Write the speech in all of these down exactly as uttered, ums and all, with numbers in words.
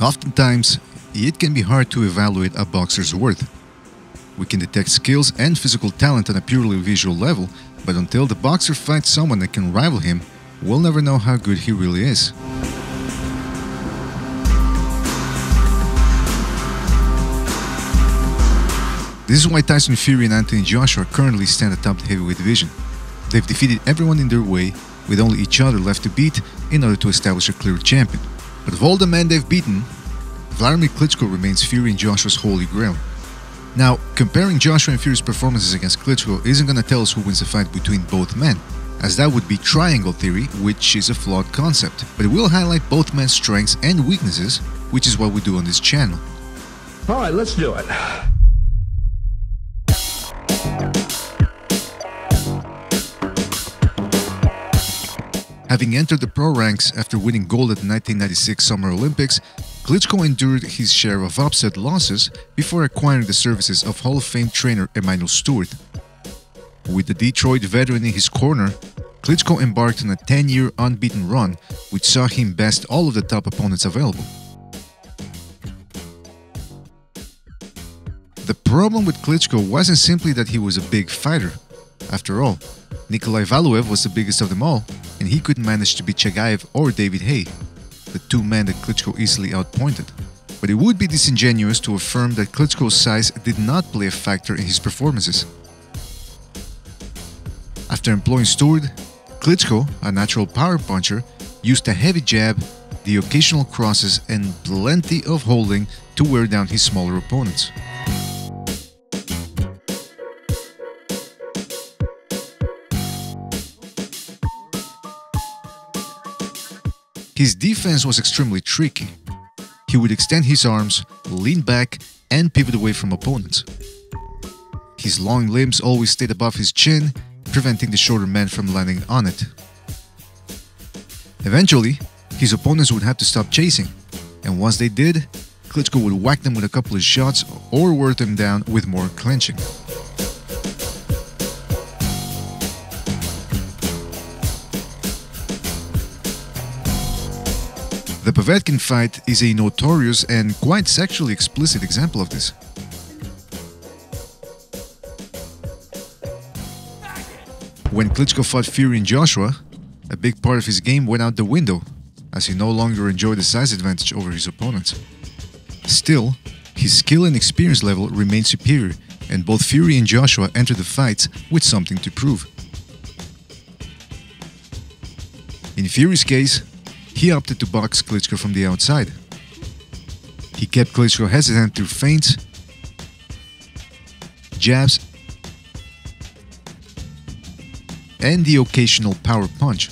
Oftentimes, it can be hard to evaluate a boxer's worth. We can detect skills and physical talent on a purely visual level, but until the boxer fights someone that can rival him, we'll never know how good he really is. This is why Tyson Fury and Anthony Joshua currently stand atop the heavyweight division. They've defeated everyone in their way, with only each other left to beat in order to establish a clear champion. But of all the men they've beaten, Vladimir Klitschko remains Fury and Joshua's holy grail. Now, comparing Joshua and Fury's performances against Klitschko isn't going to tell us who wins the fight between both men, as that would be triangle theory, which is a flawed concept. But it will highlight both men's strengths and weaknesses, which is what we do on this channel. Alright, let's do it. Having entered the pro ranks after winning gold at the nineteen ninety-six Summer Olympics, Klitschko endured his share of upset losses before acquiring the services of Hall of Fame trainer Emanuel Steward. With the Detroit veteran in his corner, Klitschko embarked on a ten-year unbeaten run, which saw him best all of the top opponents available. The problem with Klitschko wasn't simply that he was a big fighter. After all, Nikolai Valuev was the biggest of them all, and he couldn't manage to beat Chagaev or David Haye, the two men that Klitschko easily outpointed. But it would be disingenuous to affirm that Klitschko's size did not play a factor in his performances. After employing Steward, Klitschko, a natural power puncher, used a heavy jab, the occasional crosses, and plenty of holding to wear down his smaller opponents. His defense was extremely tricky. He would extend his arms, lean back, and pivot away from opponents. His long limbs always stayed above his chin, preventing the shorter man from landing on it. Eventually, his opponents would have to stop chasing, and once they did, Klitschko would whack them with a couple of shots or wear them down with more clinching. The Povetkin fight is a notorious and quite sexually explicit example of this. When Klitschko fought Fury and Joshua, a big part of his game went out the window, as he no longer enjoyed the size advantage over his opponents. Still, his skill and experience level remained superior, and both Fury and Joshua entered the fights with something to prove. In Fury's case, he opted to box Klitschko from the outside. He kept Klitschko hesitant through feints, jabs, and the occasional power punch.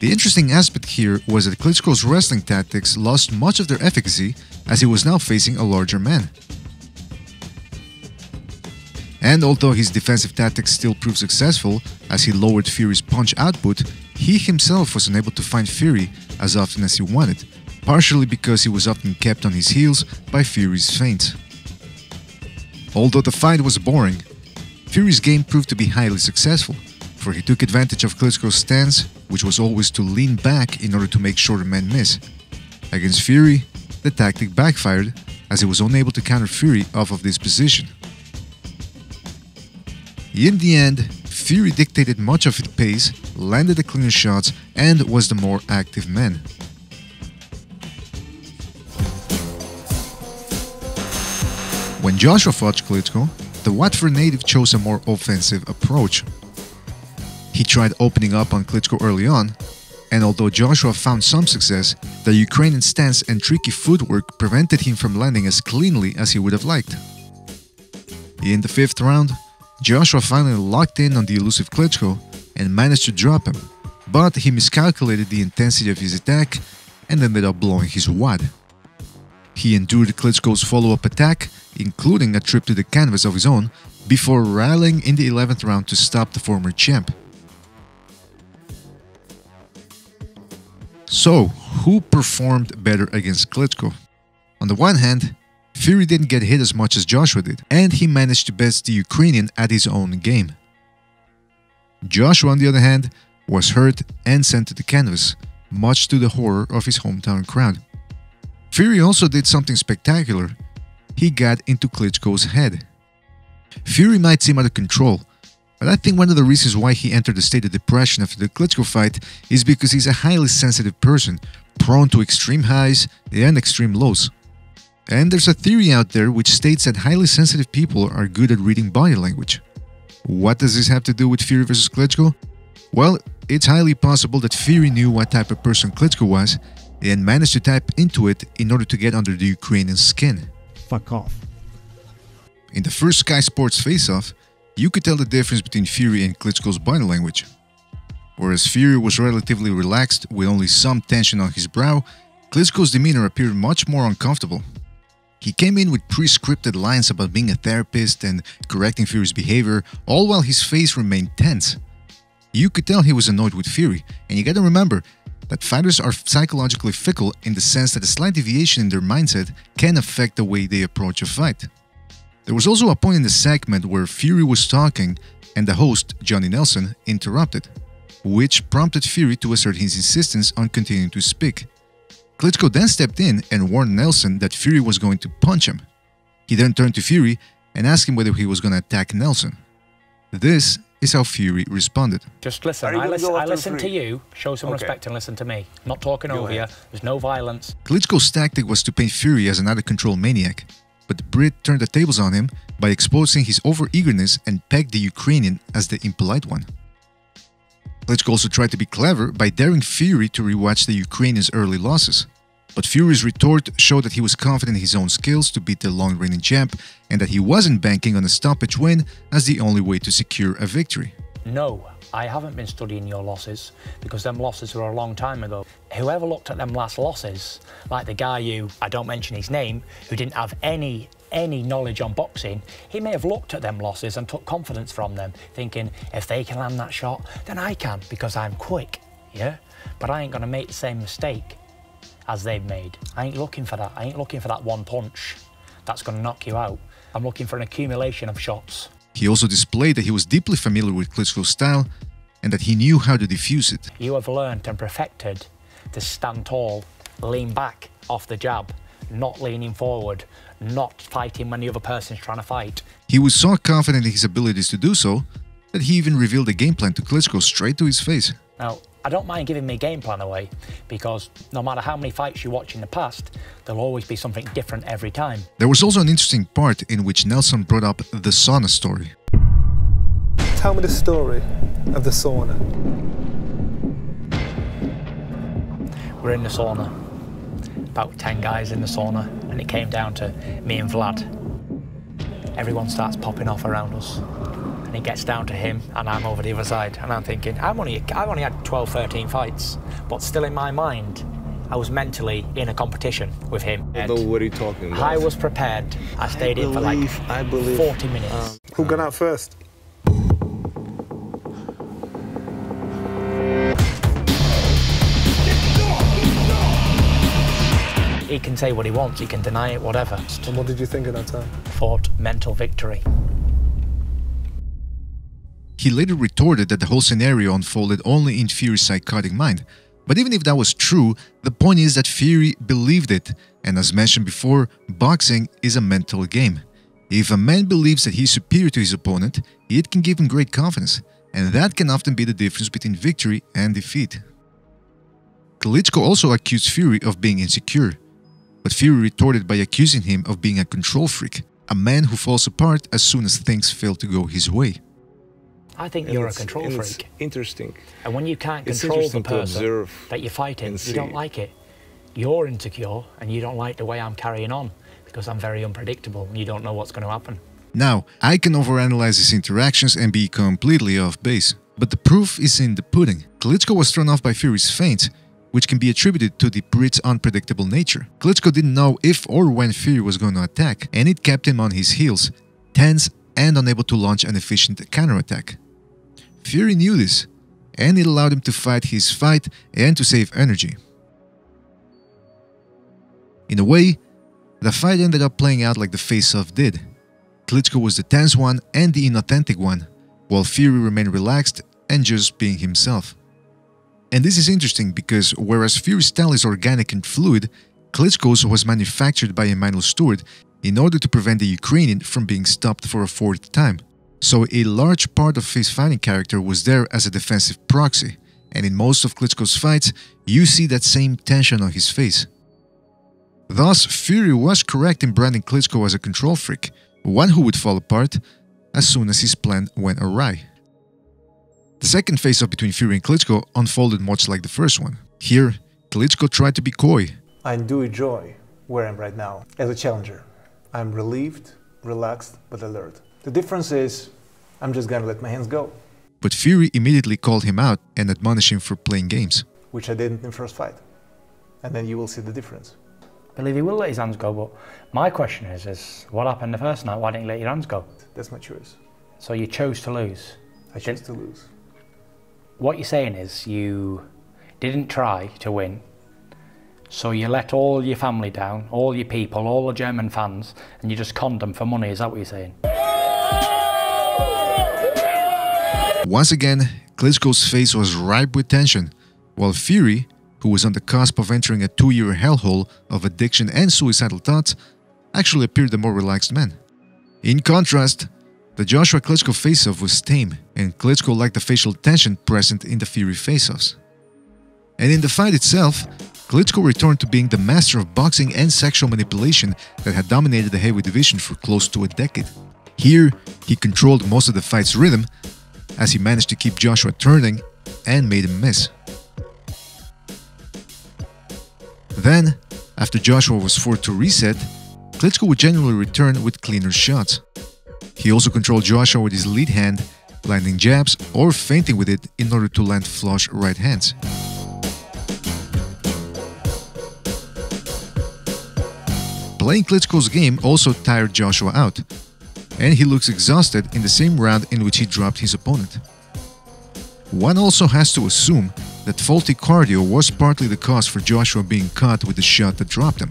The interesting aspect here was that Klitschko's wrestling tactics lost much of their efficacy, as he was now facing a larger man. And although his defensive tactics still proved successful, as he lowered Fury's punch output, he himself was unable to find Fury as often as he wanted, partially because he was often kept on his heels by Fury's feints. Although the fight was boring, Fury's game proved to be highly successful, for he took advantage of Klitschko's stance, which was always to lean back in order to make shorter men miss. Against Fury, the tactic backfired, as he was unable to counter Fury off of this position. In the end, Fury dictated much of his pace, landed the cleaner shots, and was the more active man. When Joshua fought Klitschko, the Watford native chose a more offensive approach. He tried opening up on Klitschko early on, and although Joshua found some success, the Ukrainian stance and tricky footwork prevented him from landing as cleanly as he would have liked. In the fifth round, Joshua finally locked in on the elusive Klitschko and managed to drop him, but he miscalculated the intensity of his attack and ended up blowing his wad. He endured Klitschko's follow-up attack, including a trip to the canvas of his own, before rallying in the eleventh round to stop the former champ. So, who performed better against Klitschko? On the one hand, Fury didn't get hit as much as Joshua did, and he managed to best the Ukrainian at his own game. Joshua, on the other hand, was hurt and sent to the canvas, much to the horror of his hometown crowd. Fury also did something spectacular. He got into Klitschko's head. Fury might seem out of control, but I think one of the reasons why he entered a state of depression after the Klitschko fight is because he's a highly sensitive person, prone to extreme highs and extreme lows. And there's a theory out there which states that highly sensitive people are good at reading body language. What does this have to do with Fury versus Klitschko? Well, it's highly possible that Fury knew what type of person Klitschko was and managed to tap into it in order to get under the Ukrainian skin. Fuck off. In the first Sky Sports face-off, you could tell the difference between Fury and Klitschko's body language. Whereas Fury was relatively relaxed with only some tension on his brow, Klitschko's demeanor appeared much more uncomfortable. He came in with pre-scripted lines about being a therapist and correcting Fury's behavior, all while his face remained tense. You could tell he was annoyed with Fury, and you gotta remember that fighters are psychologically fickle in the sense that a slight deviation in their mindset can affect the way they approach a fight. There was also a point in the segment where Fury was talking and the host, Johnny Nelson, interrupted, which prompted Fury to assert his insistence on continuing to speak. Klitschko then stepped in and warned Nelson that Fury was going to punch him. He then turned to Fury and asked him whether he was going to attack Nelson. This is how Fury responded. Just listen, I, lis I listen to you, show some okay. respect and listen to me. I'm not talking Go over ahead. you, there's no violence. Klitschko's tactic was to paint Fury as an out-of-control maniac, but the Brit turned the tables on him by exposing his over-eagerness and pegged the Ukrainian as the impolite one. Klitschko also tried to be clever by daring Fury to rewatch the Ukrainian's early losses, but Fury's retort showed that he was confident in his own skills to beat the long-reigning champ and that he wasn't banking on a stoppage win as the only way to secure a victory. No, I haven't been studying your losses, because them losses were a long time ago. Whoever looked at them last losses, like the guy who, I don't mention his name, who didn't have any any knowledge on boxing, he may have looked at them losses and took confidence from them, thinking, if they can land that shot, then I can, because I'm quick, yeah? But I ain't gonna make the same mistake as they've made. I ain't looking for that. I ain't looking for that one punch that's gonna knock you out. I'm looking for an accumulation of shots. He also displayed that he was deeply familiar with Klitschko's style and that he knew how to defuse it. You have learned and perfected to stand tall, lean back off the jab, not leaning forward, not fighting when the other person's trying to fight. He was so confident in his abilities to do so that he even revealed a game plan to Klitschko straight to his face. Now, I don't mind giving my game plan away, because no matter how many fights you watch in the past, there'll always be something different every time. There was also an interesting part in which Nelson brought up the sauna story. Tell me the story of the sauna. We're in the sauna, about ten guys in the sauna, and it came down to me and Vlad. Everyone starts popping off around us. And it gets down to him, and I'm over the other side, and I'm thinking, I've only, I've only had twelve, thirteen fights, but still in my mind, I was mentally in a competition with him. Although, what are you talking about? I was prepared. I stayed I in believe, for like I believe, forty minutes. Um, Who got out first? He can say what he wants, he can deny it, whatever. And what did you think at that time? Fought mental victory. He later retorted that the whole scenario unfolded only in Fury's psychotic mind. But even if that was true, the point is that Fury believed it, and as mentioned before, boxing is a mental game. If a man believes that he's superior to his opponent, it can give him great confidence, and that can often be the difference between victory and defeat. Klitschko also accused Fury of being insecure, but Fury retorted by accusing him of being a control freak, a man who falls apart as soon as things fail to go his way. I think and you're a control freak. It's interesting. And when you can't control the person that you're fighting, you don't like it. You're insecure and you don't like the way I'm carrying on, because I'm very unpredictable and you don't know what's going to happen. Now, I can overanalyze his interactions and be completely off base, but the proof is in the pudding. Klitschko was thrown off by Fury's feints, which can be attributed to the Brit's unpredictable nature. Klitschko didn't know if or when Fury was going to attack, and it kept him on his heels, tense and unable to launch an efficient counterattack. Fury knew this, and it allowed him to fight his fight and to save energy. In a way, the fight ended up playing out like the face-off did. Klitschko was the tense one and the inauthentic one, while Fury remained relaxed and just being himself. And this is interesting because whereas Fury's style is organic and fluid, Klitschko's was manufactured by Emanuel Steward in order to prevent the Ukrainian from being stopped for a fourth time. So a large part of his fighting character was there as a defensive proxy, and in most of Klitschko's fights, you see that same tension on his face. Thus, Fury was correct in branding Klitschko as a control freak, one who would fall apart as soon as his plan went awry. The second face-off between Fury and Klitschko unfolded much like the first one. Here, Klitschko tried to be coy. I do enjoy where I am right now as a challenger. I am relieved, relaxed, but alert. The difference is, I'm just gonna let my hands go. But Fury immediately called him out and admonished him for playing games. Which I didn't in the first fight. And then you will see the difference. I believe he will let his hands go, but my question is, is what happened the first night? Why didn't you let your hands go? That's my choice. So you chose to lose? I chose didn't, to lose. What you're saying is you didn't try to win, so you let all your family down, all your people, all the German fans, and you just conned them for money, is that what you're saying? Once again, Klitschko's face was ripe with tension, while Fury, who was on the cusp of entering a two-year hellhole of addiction and suicidal thoughts, actually appeared a more relaxed man. In contrast, the Joshua Klitschko face-off was tame, and Klitschko lacked the facial tension present in the Fury face-offs. And in the fight itself, Klitschko returned to being the master of boxing and sexual manipulation that had dominated the heavyweight division for close to a decade. Here, he controlled most of the fight's rhythm, as he managed to keep Joshua turning and made him miss. Then, after Joshua was forced to reset, Klitschko would generally return with cleaner shots. He also controlled Joshua with his lead hand, landing jabs or feinting with it in order to land flush right hands. Playing Klitschko's game also tired Joshua out, and he looks exhausted in the same round in which he dropped his opponent. One also has to assume that faulty cardio was partly the cause for Joshua being caught with the shot that dropped him.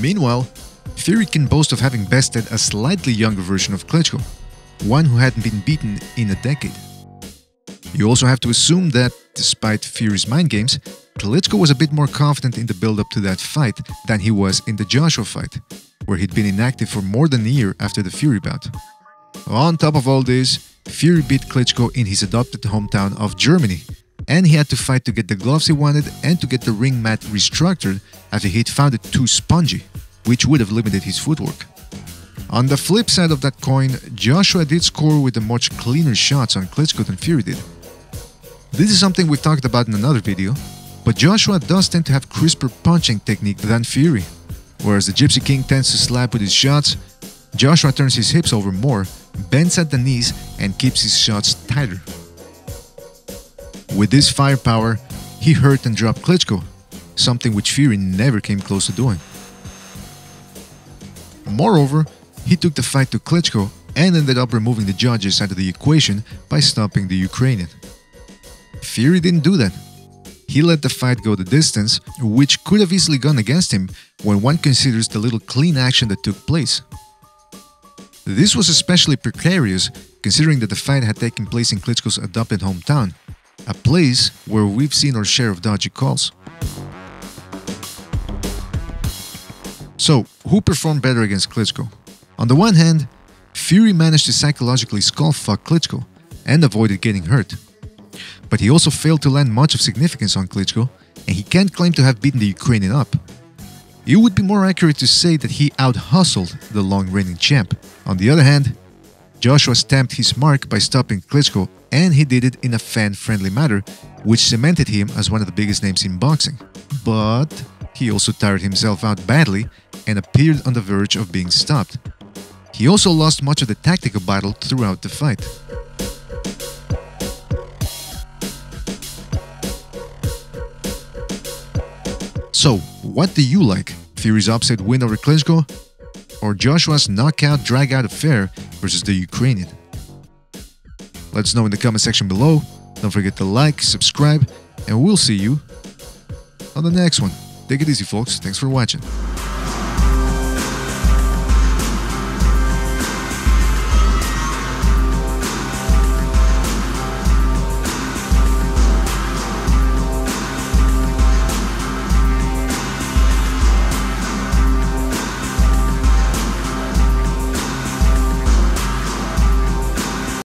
Meanwhile, Fury can boast of having bested a slightly younger version of Klitschko, one who hadn't been beaten in a decade. You also have to assume that, despite Fury's mind games, Klitschko was a bit more confident in the build-up to that fight than he was in the Joshua fight, where he'd been inactive for more than a year after the Fury bout. On top of all this, Fury beat Klitschko in his adopted hometown of Germany, and he had to fight to get the gloves he wanted and to get the ring mat restructured after he'd found it too spongy, which would have limited his footwork. On the flip side of that coin, Joshua did score with the much cleaner shots on Klitschko than Fury did. This is something we've talked about in another video, but Joshua does tend to have crisper punching technique than Fury. Whereas the Gypsy King tends to slap with his shots, Joshua turns his hips over more, bends at the knees and keeps his shots tighter. With this firepower, he hurt and dropped Klitschko, something which Fury never came close to doing. Moreover, he took the fight to Klitschko and ended up removing the judges out of the equation by stopping the Ukrainian. Fury didn't do that. He let the fight go the distance, which could have easily gone against him when one considers the little clean action that took place. This was especially precarious considering that the fight had taken place in Klitschko's adopted hometown, a place where we've seen our share of dodgy calls. So, who performed better against Klitschko? On the one hand, Fury managed to psychologically skull-fuck Klitschko and avoided getting hurt. But he also failed to land much of significance on Klitschko, and he can't claim to have beaten the Ukrainian up. It would be more accurate to say that he out-hustled the long-reigning champ. On the other hand, Joshua stamped his mark by stopping Klitschko, and he did it in a fan-friendly manner, which cemented him as one of the biggest names in boxing. But he also tired himself out badly and appeared on the verge of being stopped. He also lost much of the tactical battle throughout the fight. So, what do you like? Fury's upset win over Klitschko? Or Joshua's knockout drag-out affair versus the Ukrainian? Let us know in the comment section below. Don't forget to like, subscribe, and we'll see you on the next one. Take it easy, folks. Thanks for watching.